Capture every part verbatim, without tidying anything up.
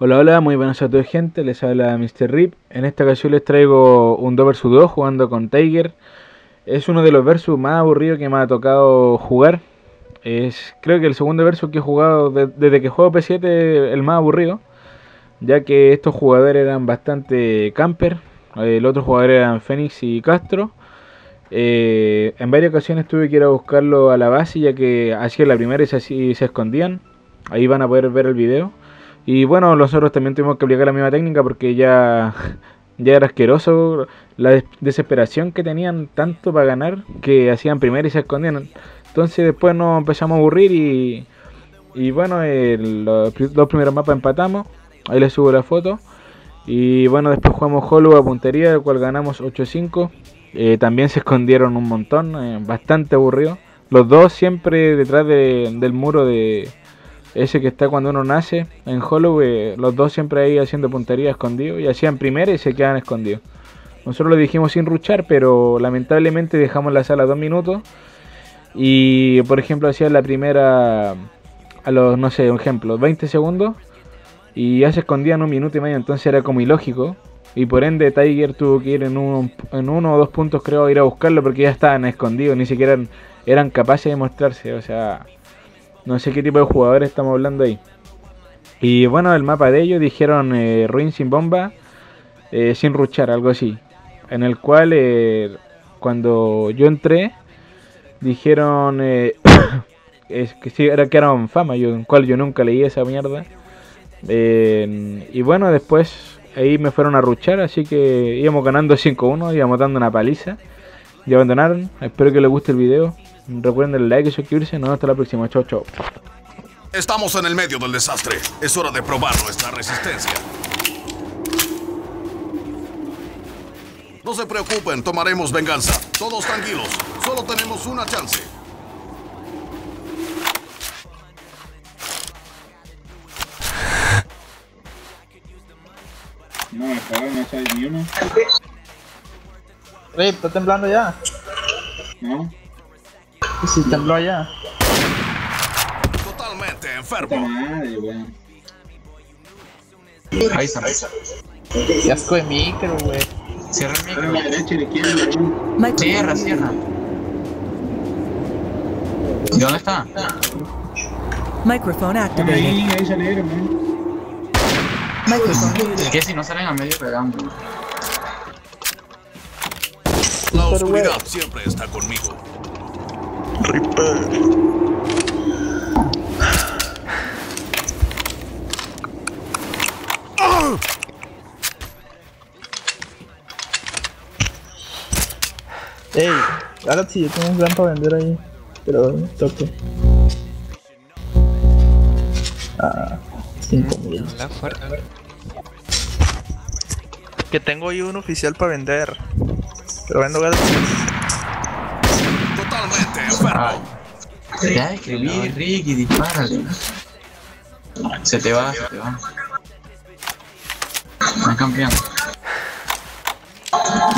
Hola, hola, muy buenas a toda gente, les habla mister Rip. En esta ocasión les traigo un dos versus dos jugando con Tiger. Es uno de los versus más aburridos que me ha tocado jugar. Es, creo que el segundo versus que he jugado de, desde que juego P siete, el más aburrido, ya que estos jugadores eran bastante camper. El otro jugador eran Fénix y Castro. Eh, en varias ocasiones tuve que ir a buscarlo a la base, ya que hacía la primera y se, así, se escondían. Ahí van a poder ver el video. Y bueno, nosotros también tuvimos que aplicar la misma técnica porque ya, ya era asqueroso la des desesperación que tenían tanto para ganar, que hacían primero y se escondían. Entonces después nos empezamos a aburrir y, y bueno, el, los dos primeros mapas empatamos. Ahí les subo la foto. Y bueno, después jugamos Hollow a puntería, el cual ganamos ocho a cinco. Eh, también se escondieron un montón, eh, bastante aburrido. Los dos siempre detrás de, del muro de... ese que está cuando uno nace en Hollow, eh, los dos siempre ahí haciendo puntería escondidos, y hacían primera y se quedan escondidos. Nosotros lo dijimos sin ruchar, pero lamentablemente dejamos la sala dos minutos. Y por ejemplo, hacían la primera a los, no sé, un ejemplo, veinte segundos, y ya se escondían un minuto y medio, entonces era como ilógico. Y por ende Tiger tuvo que ir en, un, en uno o dos puntos, creo, a ir a buscarlo porque ya estaban escondidos, ni siquiera eran, eran capaces de mostrarse, o sea... No sé qué tipo de jugadores estamos hablando ahí. Y bueno, el mapa de ellos dijeron eh, Ruin sin bomba, eh, sin ruchar, algo así. En el cual, eh, cuando yo entré, dijeron eh, es que sí, era que eran fama, yo, en cual yo nunca leí esa mierda. Eh, y bueno, después ahí me fueron a ruchar, así que íbamos ganando cinco uno, íbamos dando una paliza. Y abandonaron. Espero que les guste el video. Recuerden darle like y suscribirse. Nos vemos hasta la próxima. Chau, chau. Estamos en el medio del desastre. Es hora de probar nuestra resistencia. No se preocupen, tomaremos venganza. Todos tranquilos. Solo tenemos una chance. No, no sale ni uno. Rey, ¿está temblando ya? No. ¿Y si tembló ya? Totalmente enfermo. Ay, bueno. Ahí está. Qué asco de micro, güey. Cierra el micro. La derecha y la izquierda. Cierra, cierra. ¿Y dónde está? Microphone activado. Ahí, ahí salieron, man. Microphone. Es que si no salen a medio pegando. La oscuridad siempre está conmigo. Reaper. Ey, ahora sí, yo tengo un gran para vender ahí. Pero me toque. Ah, cinco mil. Que tengo ahí un oficial para vender. Pero vendo gatos. Totalmente enfermo. Ya escribí, Rick, y dispárale. Se te va, se te va. Están campeando.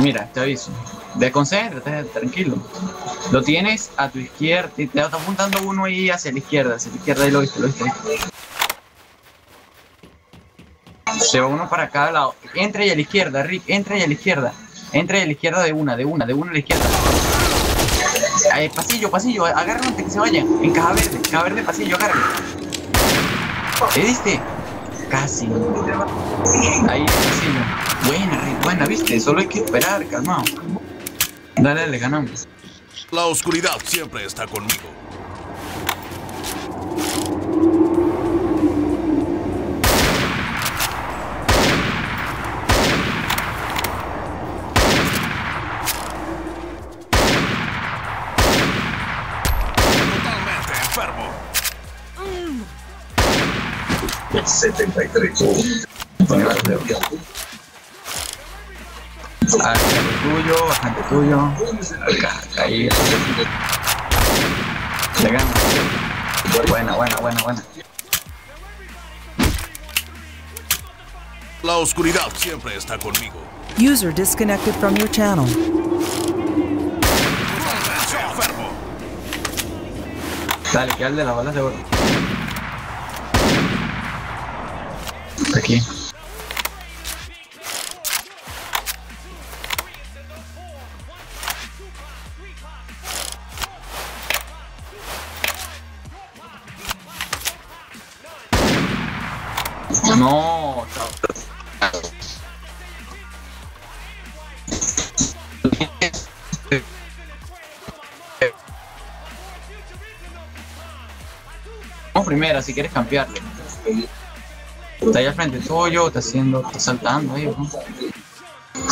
Mira, te aviso. Desconcéntrate, tranquilo. Lo tienes a tu izquierda. Te está apuntando uno ahí hacia la izquierda. Hacia la izquierda, ahí lo viste, lo viste. Se va uno para cada lado. Entra y a la izquierda, Rick. Entra y a la izquierda. Entra de la izquierda de una, de una, de una a la izquierda. Ay, pasillo, pasillo, agárralo antes que se vayan. En caja verde, caja verde, pasillo, agárralo. ¿Le diste? Casi. Ahí, pasillo. Buena, buena, viste, solo hay que esperar, calmado. Dale, le ganamos. La oscuridad siempre está conmigo. setenta y tres. Acá tuyo, bastante tuyo. Acá, ahí. Le gana. Buena, buena, buena, buena. La oscuridad siempre está conmigo. User disconnected from your channel. Dale, que al de las balas de oro. Hasta aquí. No, vamos primera si quieres cambiarle. Está allá al frente tuyo, está haciendo, está saltando ahí, ¿no?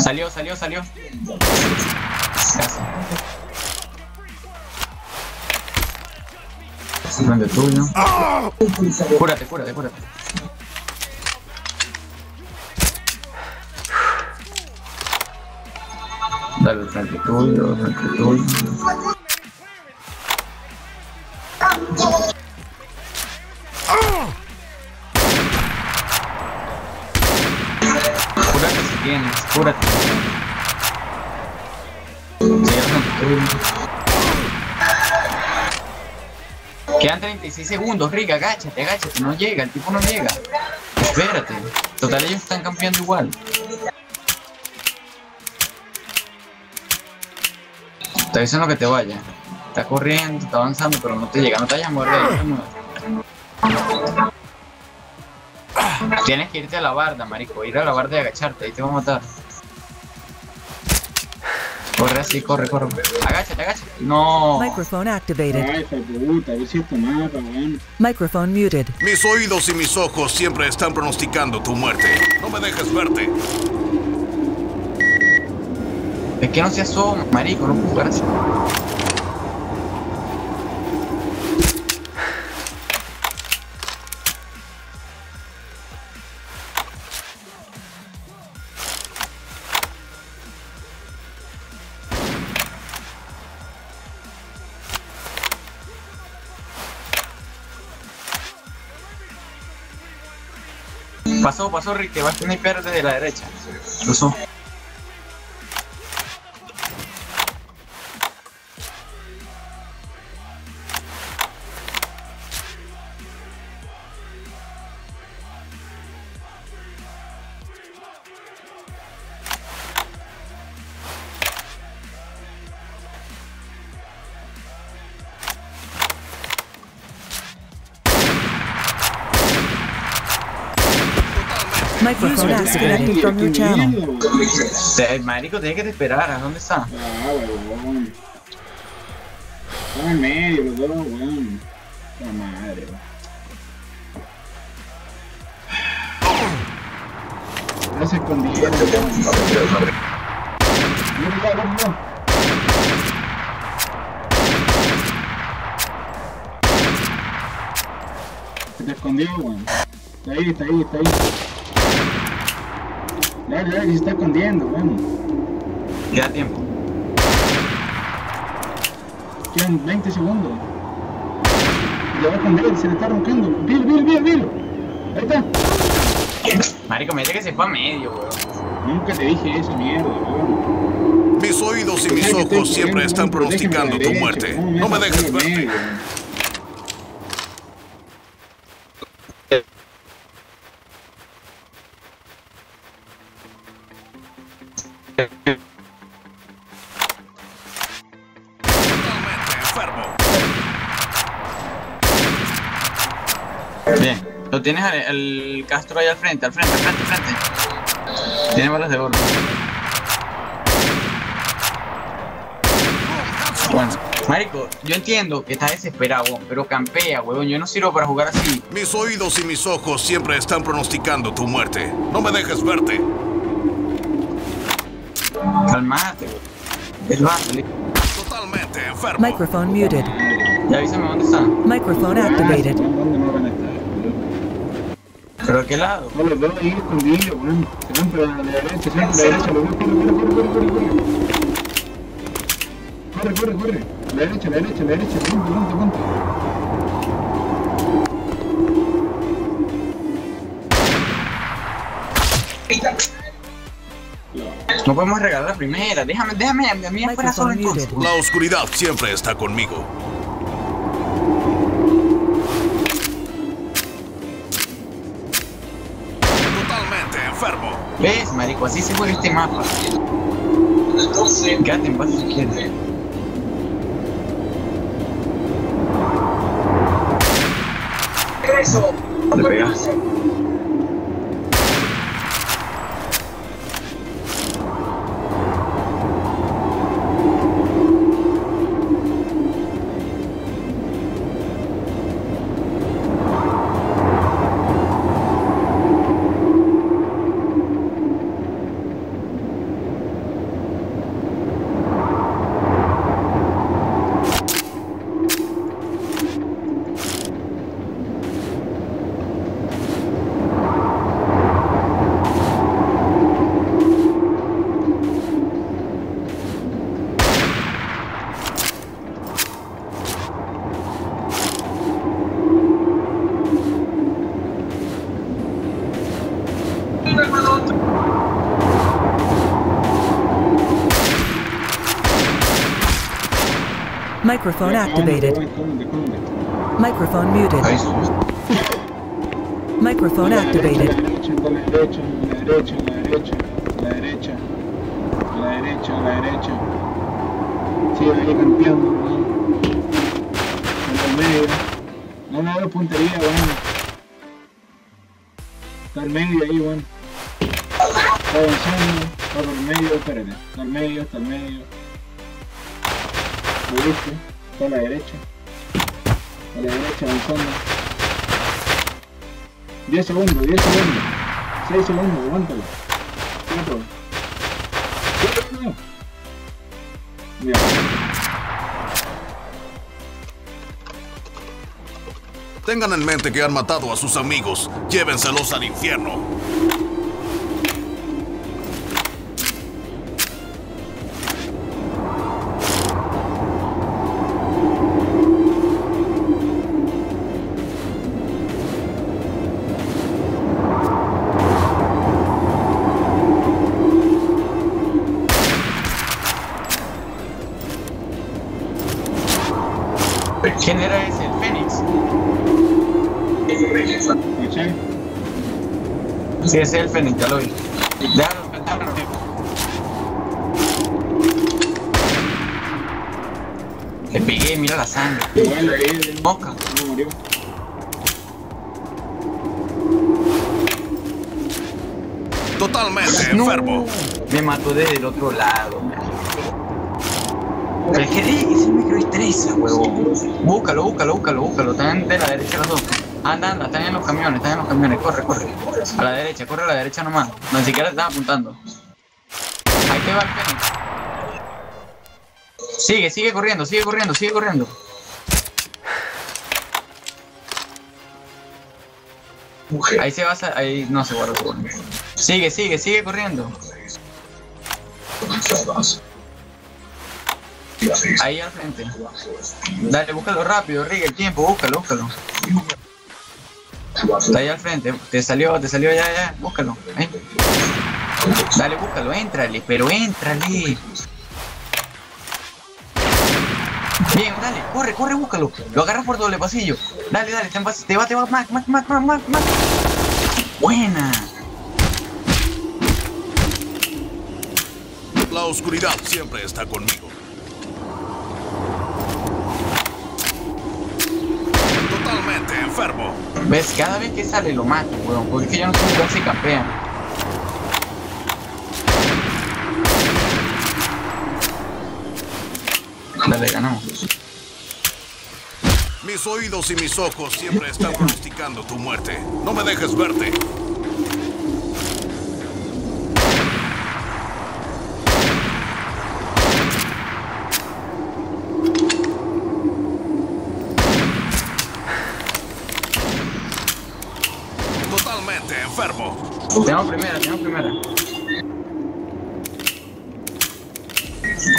Salió, salió, salió. Está al frente tuyo. Cúrate, cúrate, cúrate. Dale al frente tuyo, al frente tuyo. Cúrate si tienes, cúrate. Quedan treinta y seis segundos, Rick, agáchate, agáchate, no llega, el tipo no llega. Espérate, total ellos están campeando igual. Te avisan lo que te vaya. Está corriendo, está avanzando, pero no te llega, no te vayas a mover de ahí. Tienes que irte a la barda, marico, ir a la barda y agacharte, ahí te va a matar. Corre así, corre, corre. Agáchate, agáchate. No. Microphone activated. Microphone muted. Mis oídos y mis ojos siempre están pronosticando tu muerte. No me dejes verte. Es que no se asoma, marico, no puedo jugar así. Pasó, pasó, Rick, que vas a tener piedras desde la derecha. Pasó. Microphone activated from your channel. Marico, tienes que te esperar, ¿a dónde está? Ah, weón. Está en medio, weón. La madre, weón. No se escondieron. Se te escondió, weón. Está ahí, está ahí, está ahí. Dale, dale, se está escondiendo, bueno. Ya tiempo. Quedan veinte segundos. Ya va a esconder, se le está roncando. Vil, vil, vil, vil. Ahí está. Marico, me dice que se fue a medio, weón. Nunca te dije eso, mierda, weón. Mis oídos y mis ojos siempre están pronosticando tu muerte. No me dejes verte. Bien, lo tienes al, al Castro ahí al frente, al frente, al frente, al frente. Tiene balas de oro. Bueno, marico, yo entiendo que estás desesperado, pero campea, huevón, yo no sirvo para jugar así. Mis oídos y mis ojos siempre están pronosticando tu muerte. No me dejes verte. Calmate, el bando. Totalmente enfermo. Microphone muted. Ya avísame dónde está. Microphone activated. ¿Pero a qué lado? No, los dos ahí escondidos, weón. Se van para la derecha, se van para la derecha, lo corre, corre, corre, corre, corre. Corre, corre, corre. La derecha, la derecha, la derecha, ponte, ponte, ponte. No podemos regalar la primera, déjame, déjame, a mí fuera solo entonces. La oscuridad siempre está conmigo. ¿Ves, marico? Así se mueve este mapa. Entonces, quédate en base izquierda. Eso. ¿Te pegas? Microphone activated. Microphone muted. Microphone activated. No, no, no, puntería, bueno. Está al medio ahí, bueno. Está avanzando, está al medio, espérate. Está al medio, está al medio. Está a la derecha, a la derecha avanzando. diez segundos, diez segundos, seis segundos, aguántalo. cuatro. Ya. Tengan en mente que han matado a sus amigos. Llévenselos al infierno. ¿Quién era ese? ¿El Fénix? ¿Escuché? Sí, ese es el Fénix, ya lo vi. Déjalo, déjalo. Le pegué, mira la sangre. Moca. No murió. Totalmente no, enfermo. Me mató desde el otro lado, man. ¿Qué dice? Me quedó estresa, huevón. Búscalo, búscalo, búscalo, búscalo. Están de la derecha los dos. Anda, anda, están en los camiones, están en los camiones. Corre, corre. A la derecha, corre a la derecha nomás. No, ni siquiera están apuntando. Ahí te va el Fénix. Sigue, sigue corriendo, sigue corriendo, sigue corriendo. Ahí se va, ahí no se guarda todo. Sigue, sigue, sigue corriendo. Ahí al frente. Dale, búscalo rápido, Rick, el tiempo, búscalo, búscalo. Está ahí al frente, te salió, te salió ya, ya, búscalo. ¿Eh? Dale, búscalo, éntrale, pero éntrale. Bien, dale, corre, corre, búscalo. Lo agarras por doble pasillo. Dale, dale, te va, te va, te va, Mac, Mac, Mac, Mac, Mac, Mac. Buena. La oscuridad siempre está conmigo. Enfermo. ¿Ves? Cada vez que sale lo mato, weón, porque es que yo no sé jugar si campean. Dale, ganamos. Mis oídos y mis ojos siempre están pronosticando tu muerte. No me dejes verte. Enfermo. Tenemos primera, tenemos primera.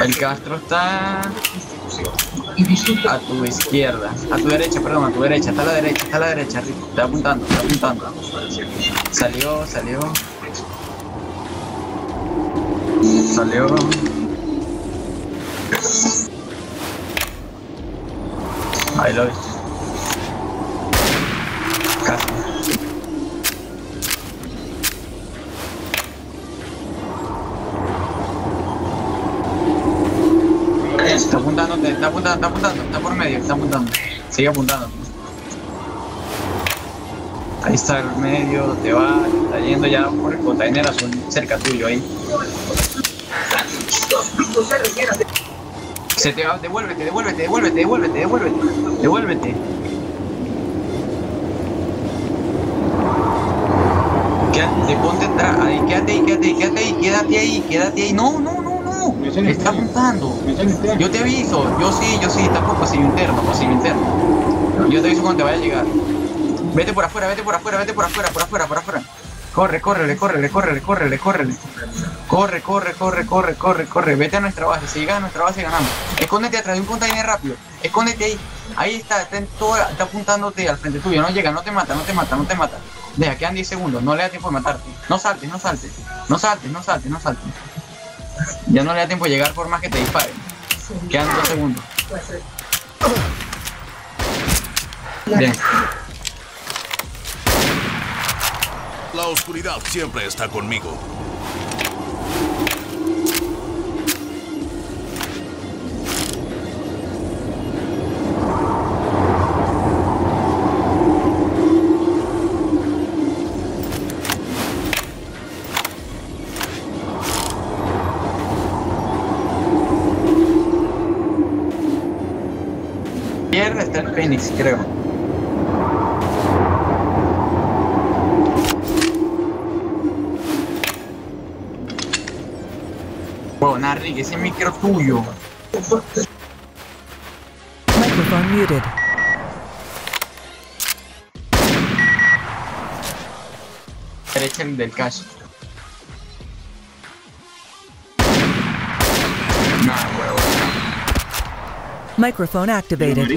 El Castro está a tu izquierda, a tu derecha, perdón, a tu derecha, está a la derecha, está a la derecha, Rico. Está apuntando, está apuntando. Salió, salió. Salió. Ahí lo viste. Castro. Está apuntando, está apuntando, está apuntando, está por medio, está apuntando. Sigue apuntando. Ahí está el medio, te va, está yendo ya por el container azul, cerca tuyo ahí. Se te va, devuélvete, devuélvete, devuélvete, devuélvete, devuélvete, devuélvete. Quédate, ponte atrás, ahí, quédate ahí, quédate ahí, quédate ahí, quédate ahí, quédate ahí, no, no, no, no, me está apuntando. Yo te aviso, yo sí, yo sí, está por pasillo interno, pasillo interno. Yo te aviso cuando te vaya a llegar. Vete por afuera, vete por afuera, vete por afuera, por afuera, por afuera. Corre, corre, corre, corre, corre, corre. Corre, corre, corre, corre, corre, corre. Vete a nuestra base. Si llegas a nuestra base ganamos. Escóndete atrás de un container rápido. Escóndete ahí. Ahí está, está, en toda, está apuntándote al frente tuyo. No llega, no te mata, no te mata, no te mata. Deja, quedan diez segundos. No le da tiempo de matarte. No saltes, no saltes. No saltes, no saltes, no saltes. Ya no le da tiempo de llegar por más que te disparen. Quedan dos segundos. Bien. La oscuridad siempre está conmigo. Izquierda está el Fénix, creo. Huevona, Rick, ese micro tuyo. Microphone muted. Derecha del Castro. No, huevona. Microphone activated.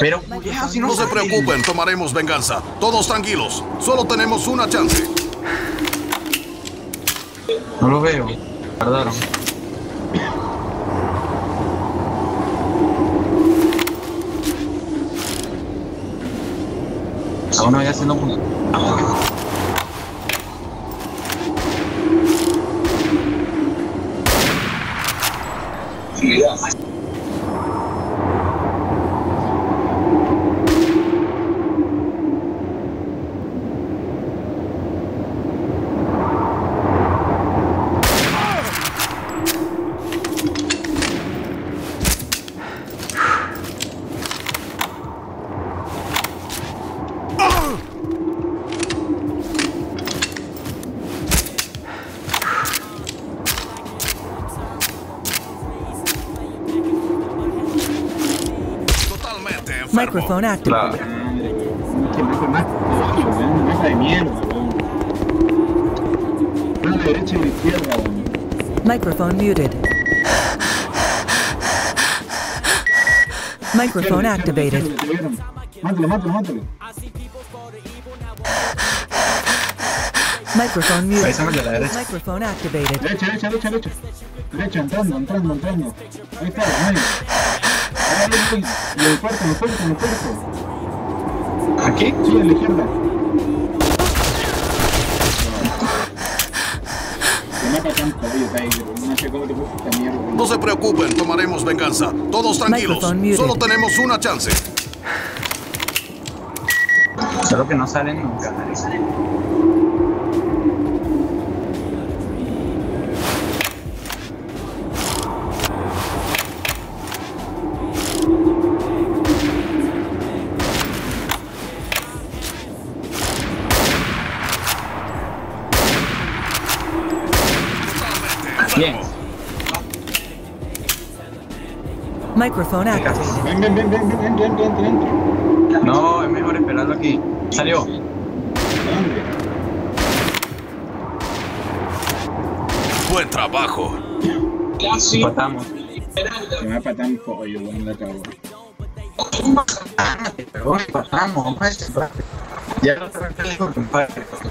Pero cuidado, si no, no se preocupen, tomaremos venganza. Todos tranquilos, solo tenemos una chance. No lo veo. Tardaron. Aún no, ya se no. Sí. Microphone activado. Microphone muted. Microphone activated. Mátalo, mátalo, mátalo. Microphone muted. Microphone activated. Derecha, derecha, derecha, derecha. Derecha, entrando, entrando, entrando. Ahí está, en el cuarto, en el cuarto, en el cuarto. ¿Aquí? Sí, a la izquierda. No se preocupen, tomaremos venganza. Todos tranquilos, solo tenemos una chance. Solo que no salen nunca. Bien. Microphone activo. Ven, ven, ven, ven, ven, ven, ven, ven. No, es mejor esperarlo aquí. Salió. Buen trabajo. Casi. Patamos. Se me patan pollo, bueno, acabó. Patamos, patamos. Ya lo traté con compadre.